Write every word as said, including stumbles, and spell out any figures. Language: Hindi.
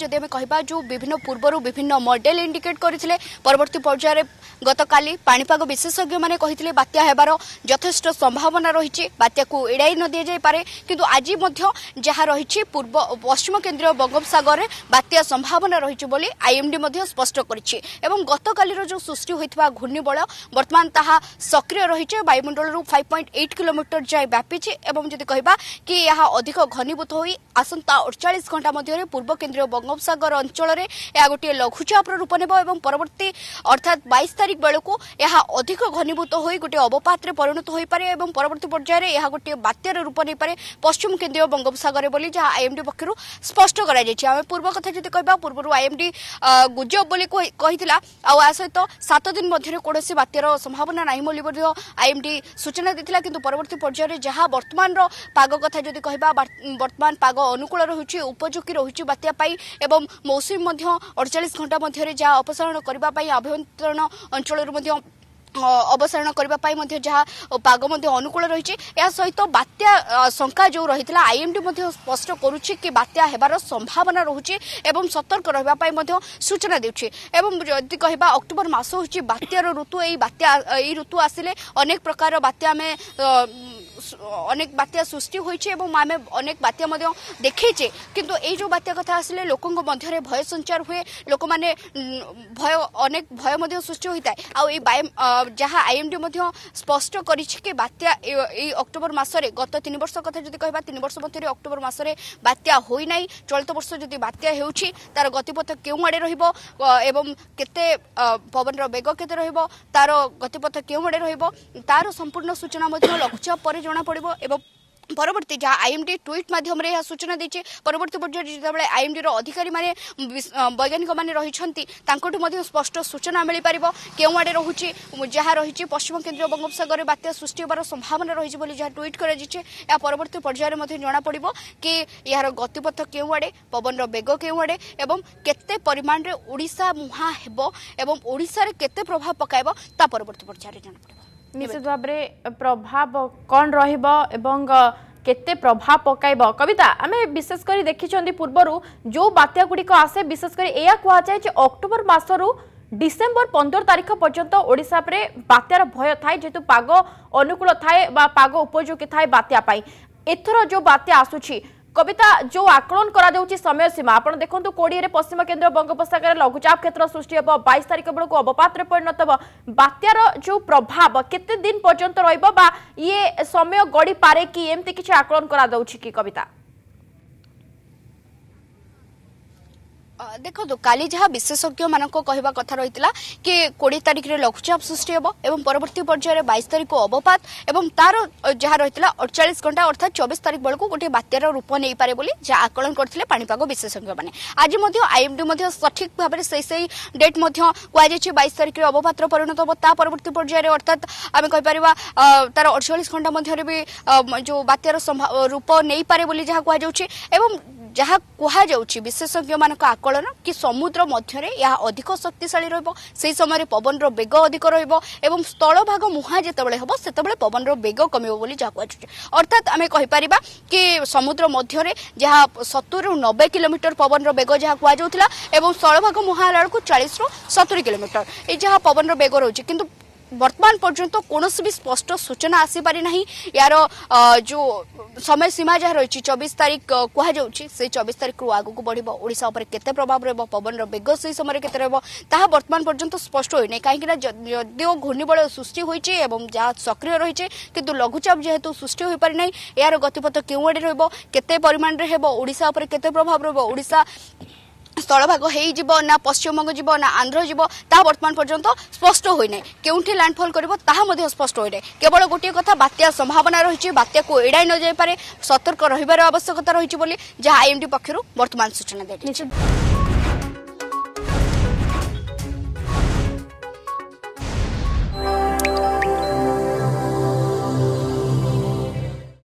जदि आम कह जो विभिन्न पूर्व विभिन्न मॉडल इंडिकेट करते परवर्ती पर्यायर गत काली पाणीपाग विशेषज्ञ मैंने कहते बात्या होबार यथेष्ट संभावना रही बात्या को एड़ाई न दि जापे किंतु आज जहाँ रही पूर्व पश्चिम केन्द्रीय बंगोपसगर में बात्या संभावना रही आईएमडी स्पष्ट करिछि एवं गत कालीर जो सृष्टि होइतबा घूर्णिबल वर्तमान ताहा सक्रिय रहिछि वायुमंडलरू पाँच दशमलव आठ किलोमीटर जाय व्यापीछि एवं जदि कहबा कि यह अधिक घनीभूत होई आसंता अड़तालीस घंटा मध्यरे पूर्व केन्द्रीय बंगोपसागर अंचल में यह गोटे लघुचापर रूप नेब एवं परवर्ती अर्थात बाईस तारिख बेलू यह अधिक घनीभूत होई गोटे अवपात में परिणत हो पारे एवं परवर्ती पर्यायर यह गोटे बात्यार रूप नहीं पारे पश्चिम केन्द्रीय बंगोपसागर बोली जहाँ आईएमडी पक्षरू स्पष्ट कर पूर्व कथा जदि कहबा पूर्व आईएमडी गुजब बोली कहितला आउ आ सहित सात दिन मध्य कौन बात्यार संभावना नहीं बोली आईएमडी सूचना देता कि परवर्ती पर्यायर जहाँ वर्तमान पाग कथा जदि कहबा वर्तमान पाग अनुकूल रही उपयोगी रही बात्या पाई एवं मौसुमी अड़तालीस घंटा मध्य जहाँ अपसारण करने आभ्यंतरण अंचल अवसरण करने जहाँ पाग अनुकूल रही सहित बात्या शंका जो रही आईएमडी स्पष्ट करुच्ची कि बात्या होबार संभावना रोचे एवं सतर्क रहा सूचना देउछि एवं जदि कहबा अक्टोबर मास होछि बात्यार ऋतु एई बात्या एई ऋतु आसिले अनेक प्रकार बात्या में अनेक बात्या सृष्टि होइछे एवं आमे अनेक बात्या मध्य देखिछे किंतु ए जो बात्या कथा आसिले लोकंग मध्य रे भय संचार हुए लोक माने भय अनेक भय मध्य सृष्टि होइता आ ए जहाँ आईएमडी मध्य स्पष्ट करिछि कि बात्या ए अक्टोबर मासरे गत तीन वर्ष कथा जदि कहबा तीन वर्ष मध्य अक्टोबर मासरे बात्या होई नाही चलित वर्ष जदि बात्या हेउछि तार गतिपथ केउ आडे रहिबो एवं केते पवनर बेग केते रहिबो तार गतिपथ केउ आडे रहिबो तार संपूर्ण सूचना मध्य लघुचाप पर जाना पड़िबो एवं परवर्ती जहाँ आईएमडी ट्वीट माध्यम यह सूचना देती परवर्ती पर्यायर जितेबाला आईएमडी अधिकारी माने वैज्ञानिक माने रही स्पष्ट सूचना मिल पार केड़े रोचे जहाँ रही पश्चिम केन्द्रीय बंगोपसागर में बात्या सृष्टि होबार संभावना रही जहाँ ट्वीट करवर्ती पर्यायर जाना पड़ कि यार गतिपथ केड़े पवनर बेग केड़े एवं केते परिमाण रे ओडिशा मुहां हेबो एवं ओडिशा केते प्रभाव पकाइबो ता परवर्ती पर्यायर जाना पड़िबो निश्चित भाव में प्रभाव कौन रते प्रभाव पकड़ कविता आम विशेषकर देखी पूर्वर जो बात्यागुड़िक आसे विशेषकर यह कहुए अक्टोबर मसरू डिसेम्बर पंद्रह तारीख पर्यंत ओडिशा रे बात्यार भय थाए जेतु पाग अनुकूल थाए पाग उपयोगी थाए बात्या पाई एथर जो बात्या आसुछि कविता जो आकलन कर समय सीमा आप देखते कोड़े पश्चिम केन्द्र बंगोपसागर लघुचाप क्षेत्र सृष्टि हे बाईस तारिख बेलू अवपात में परिणत हो बात्यार जो प्रभाव केते दिन पर्यंत रहा ये समय गड़ी पारे कि एमती किसी आकलन कर कविता देखो काली जहाँ विशेषज्ञ मानक कहवा कथा रही कि कोड़े तारिख में लघुचाप सृष्टि हे और परवर्ती पर्यायर बाईस तारिख को अवपात और तार जहाँ रही अड़तालीस घंटा अर्थात चौबीस तारिख बेलू गोटे बात्यार रूप नहीं पारे बोली जहाँ आकलन करते पाणीपाग विशेषज्ञ मैंने आज आईएमडी सठिक भाव से डेट कहुई बाईस तारिख में अवपात परिणत हो परवर्ती पर्यायर अर्थात आम कहीपर तार अड़तालीस घंटा मध्य भी जो बात्यार रूप नहीं पारे बोली जहाँ कहुए जहाँ कहुच्छी विशेषज्ञ मान आकलन कि समुद्र मध्य यह अधिक शक्तिशाली रही समय पवन रेग अधिक एवं स्थल भाग मुहां जितेबाला हम सेत पवन रेग कमी जहाँ कहुचे अर्थात आम कहीपर कि समुद्र मध्य जहाँ सत्तर रु नबे किलोमीटर पवन रेग जहाँ कहला और स्थल भाग मुहां बेलू चालीस रु सतुरी किलोमीटर ये जहाँ पवन रेग रोचे कि वर्तमान पर्यंत कौन भी स्पष्ट सूचना आसीपारी ना यार जो समय सीमा जहाँ रही चौबीस तारीख कहु से चौबीस तारीख रु आगू बढ़ा ओडिशा पर केते प्रभाव रहा पवन रेग से समय केते रहा वर्तमान पर्यंत स्पष्ट होना कहीं यदिओ घूर्णिबल सृष्टि होती जहाँ सक्रिय रही है किंतु लघुचाप जेहेतु सृष्टि हो पारि ना यार गतिपथ केड़े रते परिमाण में हेब ओडिशा पर केते प्रभाव रहा स्थल भाग हो ना पश्चिमबंग जीव ना आंध्र जीव ता वर्तमान पर्यंत स्पष्ट होना क्योंकि लैंडफॉल करा स्पष्ट होना केवल गोटे कथा बात्या संभावना रही बात्या को एड़ाई न जापे सतर्क रही आवश्यकता रही जहाँ आईएमडी पक्षर वर्तमान सूचना दी।